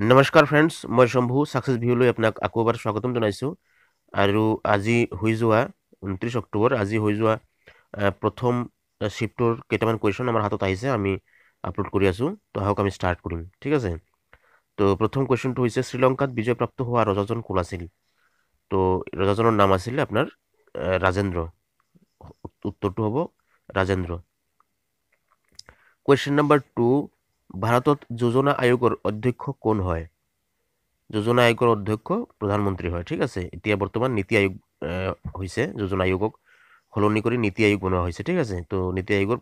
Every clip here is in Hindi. नमस्कार फ्रेंड्स, मैं शम्भू सक्सेस भिउले आपनाक आको एबार स्वागतम जनाइछु। आरो আজি হৈ যোৱা 29 অক্টোবৰ আজি হৈ যোৱা প্ৰথম শিফটৰ কেটামান কোৱেশ্চন আমাৰ হাতত আহিছে, আমি আপলোড কৰি আছো। তো হাওক আমি স্টার্ট কৰিম, ঠিক আছে। তো প্ৰথম কোৱেশ্চনটো হৈছে শ্রীলঙ্কাত বিজয়প্ৰাপ্ত হোৱা ৰজাজন কোন আছিল? তো ৰজাজনৰ নাম আছিল আপোনাৰ ৰাজেন্দ্ৰ। উত্তৰটো হ'ব ৰাজেন্দ্ৰ। কোৱেশ্চন নম্বৰ 2, भारत योजना आयोगर अध्यक्ष कौन है? योजना आयोगर अध्यक्ष प्रधानमंत्री है, ठीक है। इतना बर्तमान नीति आयोग योजना आयोगक सलनी कर नीति आयोग बनवा, ठीक है। तो नीति आयोग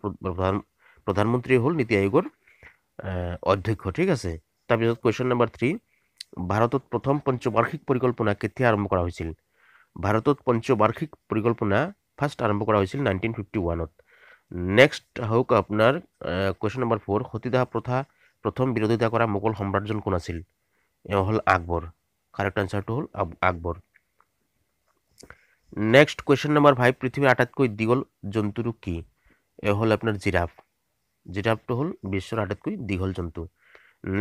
प्रधानमंत्री हल नीति आयोगर अध्यक्ष, ठीक है। तार क्वेश्चन नम्बर 3, भारत प्रथम पंचवार्षिक परिकल्पना केতিয়া आरम्भ কৰা হৈছিল? भारत पंचवार्षिक परिकल्पना फार्ष्ट आरम्भ কৰা হৈছিল 1951। नेक्स्ट हक अपनार क्वेश्चन नम्बर 4, सतीदाह प्रथा प्रथम बिरोधिता करा मोगल सम्राटजन कोन आसिल? हल आकबर। करेक्ट आन्सार टू हल आकबर। नेक्स्ट क्वेश्चन नम्बर 5, पृथ्वीर आटाइतक दीघल जंतुर की? हल अपनार जिराफ। जिराफ तो हल विश्वर आटाइतक दीघल जंतु।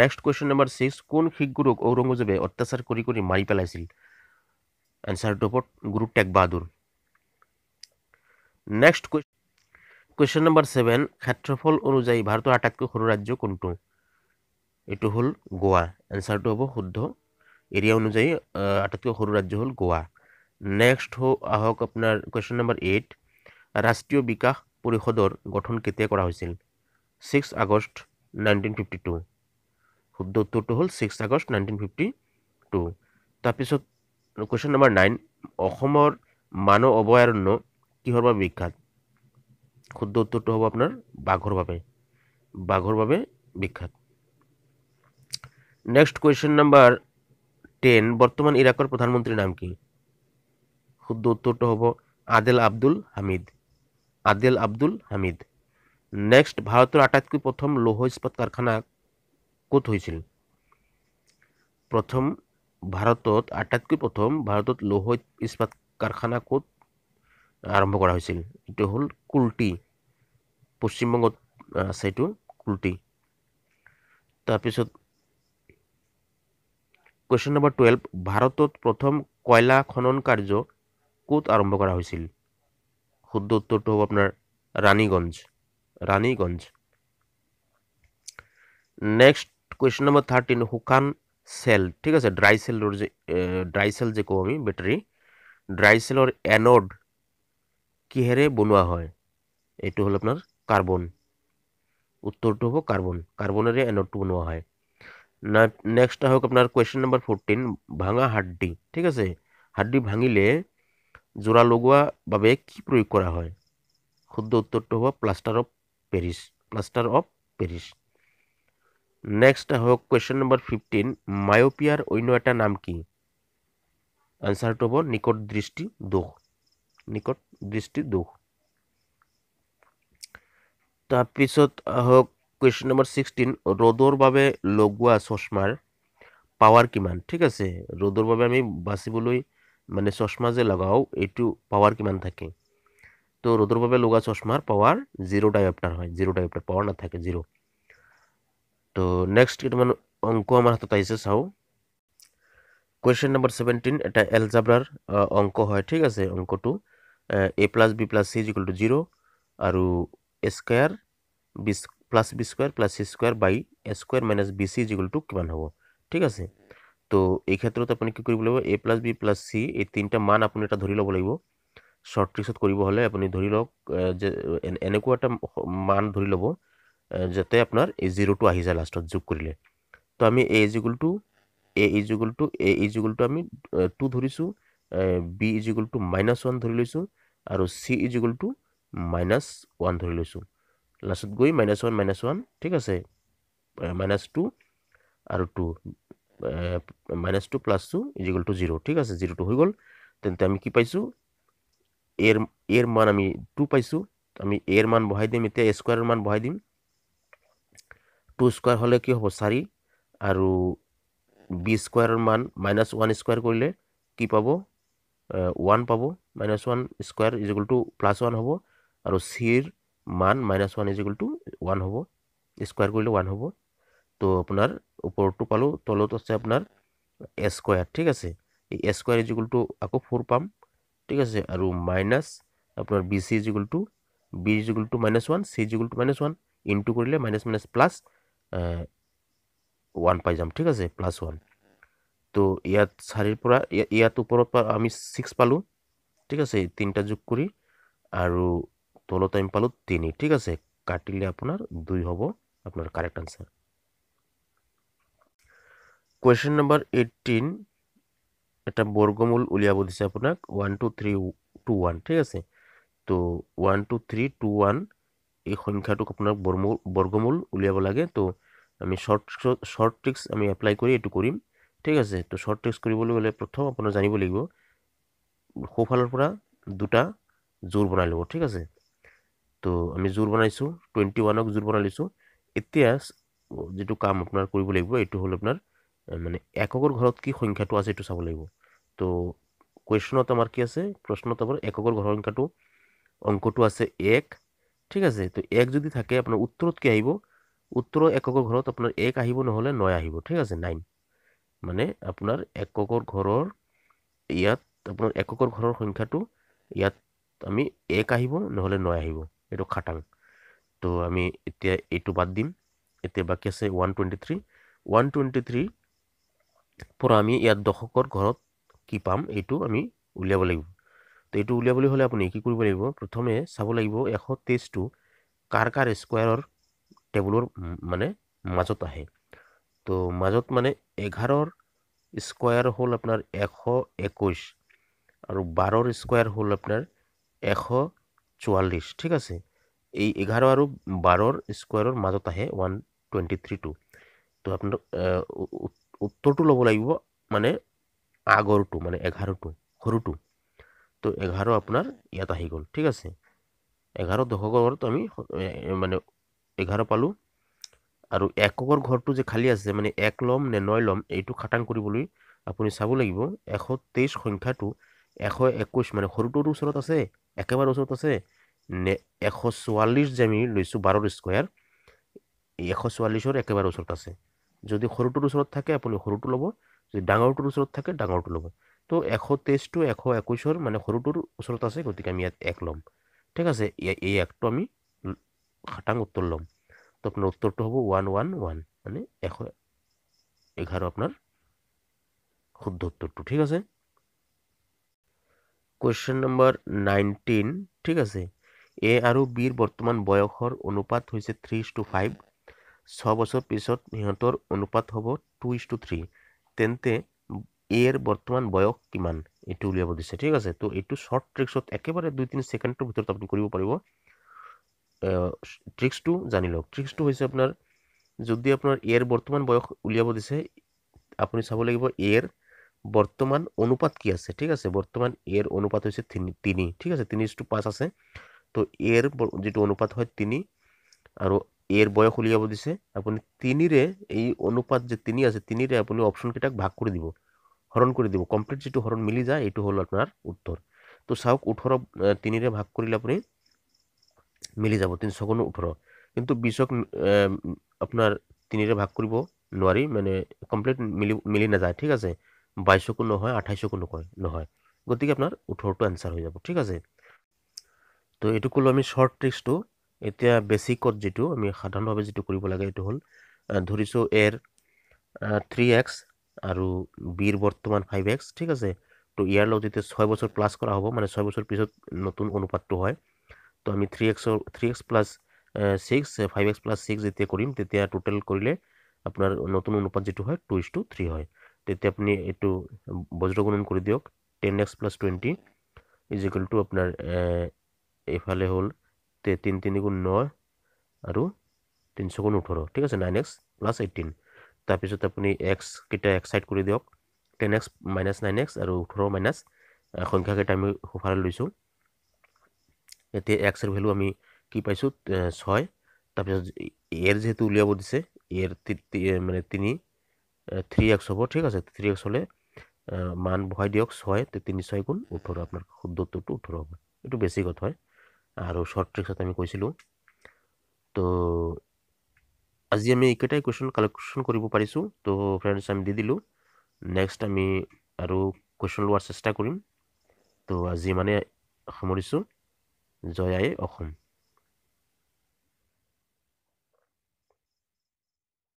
नेक्स्ट क्वेश्चन नम्बर 6, कोन शिखगुरुक औरंगजेबे अत्याचार करी करी मारि पेलाइसिल? Answer to Guru Tegh Bahadur. Next question number 7, क्षेत्रफल अनुजायी भारत आटाइतक सर राज्य कोनटो? एटू हल गोवा। आन्सार तो हम शुद्ध एरिया अनुजायी आटाइतक सर राज्य हल गोवा। नेक्स्ट आहक अपनार क्वेश्चन नम्बर 8, राष्ट्रीय विकास परिषदर गठन केতিয়া কৰা হৈছিল? 6 আগষ্ট 1952। शुद्ध उत्तर तो हल 6 আগষ্ট 1952। तारपिছত क्वेश्चन नम्बर 9, অসমৰ মানৱ অভয়াৰণ্য কিহৰ বাবে বিখ্যাত? शुद्ध उत्तर तो हम अपना बाघर भावे विख्यात। नेक्स्ट क्वेश्चन नम्बर 10, बर्तमान इराकर प्रधानमंत्री नाम की? शुद्ध उत्तर तो हम आदेल आब्दुल हामिद। नेक्स्ट, भारत आटाइतक प्रथम लौह इस्पात कारखाना कत होइछिल? प्रथम भारत आटाइतक प्रथम भारत लौह इस्पात कारखाना कत आरम्भ करा হৈছিল? এটো হল কুলটি, পশ্চিম বংগত আছে এটো কুলটি। তারপিছত কোয়েশ্চন নম্বর 12, ভারতত প্রথম কয়লা খনন কার্য কত আরম্ভ করা হৈছিল? শুদ্ধ উত্তরটো হব আপনার রানীগঞ্জ। নেক্সট কোয়েশ্চন নম্বর 13, হুকান সেল, ঠিক আছে, ড্রাই সেল যে কও আমি ব্যাটারি, ড্রাই সেলর অ্যানোড কিহেৰে বনোৱা হয়? এটো হল আপনার কার্বন। উত্তরটো হব কার্বনেৰে এনোডটো বনোৱা হয়। নেক্সট হওক আপনার কোয়েশ্চন নাম্বার 14, ভাঙা হাড়ি, ঠিক আছে, হাড়ি ভাঙিলে জোড়া লগোৱা বাবে কি প্রয়োগ কৰা হয়? শুদ্ধ উত্তরটো হব প্লাস্টার অফ পেরিস। নেক্সট হওক কোয়েশ্চন নাম্বার 15, মায়োপিয়াৰ অন্য এটা নাম কি? আনসারটো হব নিকট দৃষ্টি দোষ। तारपिছত হওক কোয়েশ্চন নম্বর 16, রোদর ভাবে লগোয়া চশমার পাওয়ার কিমান? ঠিক আছে, রোদর ভাবে আমি বাঁচিবলৈ মানে চশমা যে লগাও এটু পাওয়ার কিমান থাকে? তো রোদর ভাবে লগা চশমার পাওয়ার 0 ডায়োপ্টার হয়, 0 ডায়োপ্টার পাওয়ার না থাকে 0। তো নেক্সট কেইটামান অঙ্ক আমাৰ হাতত আইছে চাও। কোয়েশ্চন নম্বর 17, এটা এলজাব্রাৰ অঙ্ক হয়, ঠিক আছে। অঙ্কটো a+b+c = 0 और a² + b² + c² - b² - b c = किमान हबो, ठीक आछे। तो एई क्षेत्रत आपनि कि करिब লাগিব a+b+c ए तीनटा मान आपनि এটা ধৰি লব লাগিব। শর্ট ট্রিক্সত কৰিব হলে আপনি ধৰি লওক যে এনেকুৱাটা মান ধৰি লব যাতে আপনার এই 0 টু আহি যায় লাস্টত যোগ কৰিলে। তো আমি a = আমি 2 ধৰিছো, b = -1 ধৰি লৈছো আৰু c = -1 ধৰি লৈছো। লাস্টত গৈ -1 -1, ঠিক আছে, -2 আৰু 2 -2 + 2 = 0, ঠিক আছে। 0 টো হৈ গ'ল। তেন্তে আমি কি পাইছো? এর মান আমি 2 পাইছো। আমি এর মান বহাই দিম, এতিয়া a² এর মান বহাই দিম। 2² হলে কি হ'ব? 4। আৰু b² এর মান -1² কৰিলে কি পাবো? 1 পাবো। -1² = +1 হবো আর c এর মান -1 = 1 হবো, স্কয়ার করলে 1 হবো। তো আপনার ऊपर पालू तलत आछे आपनार ए स्क्वायर ठीक है। ए स्क्वायर इज इक्वल टू आको 4 पाम ठीक है और माइनस अपना BC is equal to B is equal to minus one C is equal to minus one into कर ले माइनस माइनस प्लस वन पाई जाम ठीक है प्लस वन। तो इयात सारिर पुरा इयात ऊपर आमी 6 पालू ठीक है तीनटा जोग करी और तलत आमी पालू 3 ठीक है काटिले आपनार 2 हबो अपनार करेक्ट आंसर। क्वेश्चन नम्बर 18 एक बर्गमूल उलियाब दिसे आपनाक 1 2 3 2 1 ठीक है। तो 1 2 3 2 1 ये संख्याटुक अपना बर्गमूल उलियाब लगे। तो आमी शॉर्ट ट्रिक्स आमी अप्लाई करी एटु करिम ठीक है। तो शॉर्ट ट्रिक्स करिबोले गले प्रथम आपन जानिबो लिखबो खोफालर पुरा दुटा जोर बनाइ लबो ठीक है। तो आमी जोर बनाइछु 21 जोर बनाइ लिछु। एतिया जेटु काम आपनार करिबो लिखबो एटु होल आपनार माने एककर घरत की संख्याटु आछे एटु चाबो लिखबो। तो क्वेश्चनत आमार की आछे प्रश्नत आमार एककर घर संख्याटु अंकटु आछे 1 ठीक है। तो 1 जदि थाके आपन उत्तरत की आइबो उत्तर एककर घरत आपनार 1 आइबो न होले 9 आइबो ठीक है 9 माने आपनार एककर घरर इयात आपनार एककर घरर संख्याटु इयात आमी 1 आइबो न होले 9 आइबो एटु खाटांग। तो आमी एतिया एटु बाद दिम एते बाकी आछे 123 123 पर आमी इयात दशकर घरत की पाम एटु आमी उलियाब লাগিব। तो एटु उलियाबले होले आपुनि की करिब লাগিব प्रथमे साब লাগিব 123 टु कार कार स्क्वायर टेबुलर माने মাজত আহে। तो মাজत माने 11 स्क्वायर होल अपनार 121 और 12 स्क्वायर होल अपनार 144 ठीक है। ये 11 और 12 स्क्वायर মাজत आए 123 2। तो अपना उत्तर तो लब लगे मानने आगर टू मानने 11 सर टू। तो 11 अपनार इतना आई गल ठीक है 11 दशकर तो मानने 11 पालू और एककर घर तो जो खाली आछे माने 1 लम ने 9 लम एटु खाटांग करिबोलै आपुनि साबो लागिबो 123 संख्याटु 121 माने हरुटुर उसरत आछे एकेबारे उसरत आछे ने 144 जे आमि लइछु 12 स्क्वायर 144 र एकेबारे उसरत आछे जदि हरुटुर उसरत थाके आपुनि हरुटु लबो जदि डांगरटुर उसरत थाके डांगरटु लबो। तो 123 टु 121 र माने हरुटुर उसरत आछे गतिके आमि इयात 1 लम ठीक आछे। এই একটো आमि খাটাং উত্তর লম। तो अपना उत्तर तो हम 111 मानी 111 अपना शुद्ध उत्तर तो ठीक है। क्वेश्चन नम्बर 19 ठीक है। ए और बिर बर्तमान बयसर अनुपात 3:5 6 बछर पिছত हिहतर अनुपात हम 2:3 तेन्ते एर बर्तमान बयस किमान एटु उलियाब दिसे ठीक है। तो एटु शॉर्ट ट्रिक्सत एकेबारे 2-3 सेकेंडर भितरत आपनि करिब पारिब ट्रिक्स टू जानी लग। ट्रिक्स टू होइसे आपनार यदि आपनार एर बर्तमान बयस उलियाब दिसे आपुनि चाब लागिब एर बर्तमान अनुपात कि आछे ठीक आछे। बर्तमान एर अनुपात होइसे 3 ठीक आछे 3:5 आछे। तो एर जेटु अनुपात हय 3 आरो एर बयस उलियाब दिसे आपुनि 3 रे एई अनुपात जे 3 आछे 3 रे आपुनि अपशन केटाक भाग करे दिबो हरण करे दिबो कमप्लीट जेटु हरण मिली जाय एटु हल आपनार उत्तर। तो साउक 18 3 रे भाग करिले आपुनि मिली जाब 3 गुण 18 किन्तु 20 अपनार 3 रे भाग करिब नोवारि माने कमप्लीट मिली ना जाय ठीक आछे 22 नहय 28 नहय गतिके आपनार 18 टु आन्सार हय जाब ठीक आछे। तो एटु कलो आमि शॉर्ट ट्रिक्स टु एतिया बेसिकत जेटु आमि साधारण भाबे जेटु करिब लागे एटु हल धरिसो एर 3x आरो बिर बर्तमान 5x ठीक आछे। तो इयार लग जेते 6 बछर प्लास करा हबो माने 6 बछर पिছত नतुन अनुपातटु हय। तो आमी 3x प्लस 6 5x प्लस 6 जेते करिम तेते टोटल करिले आपनार नतुन अनुपात जेटु हय 2:3 हय। तेते आपनि एटु बज्रगुणन करि दियक 10x plus 20 is equal to आपनार एफाले होल 3 × 3 = 9 और 3 × 18 ठीक आछे 9x प्लस 18 तार पिছত आपनि x केटा एक साइड करि दियक 10x - 9x और 18 माइनस संख्या केटा आमी फाल लइछु एते एक्सर भैल्यू आमी कि पाइछु 6 तार पिছত एर जेहेतु उलियाब दिसे एर माने 3x हबो ठीक आछे। 3x हले मान भय दियक 6 ते 3 × 6 = 18 आपनार शुद्ध उत्तरटु 18 हबो। एटु बेसिक हय आरो शॉर्ट ट्रिक्सत आमी कइसिलु। तो आज आम एकटाई क्वेश्चन कलेक्शन करो तो फ्रेंड्स आम दी दिल नेक्स्ट आम और क्वेश्चन लोवार चेष्टा करीम तो आज मानने सामरिश जय आए।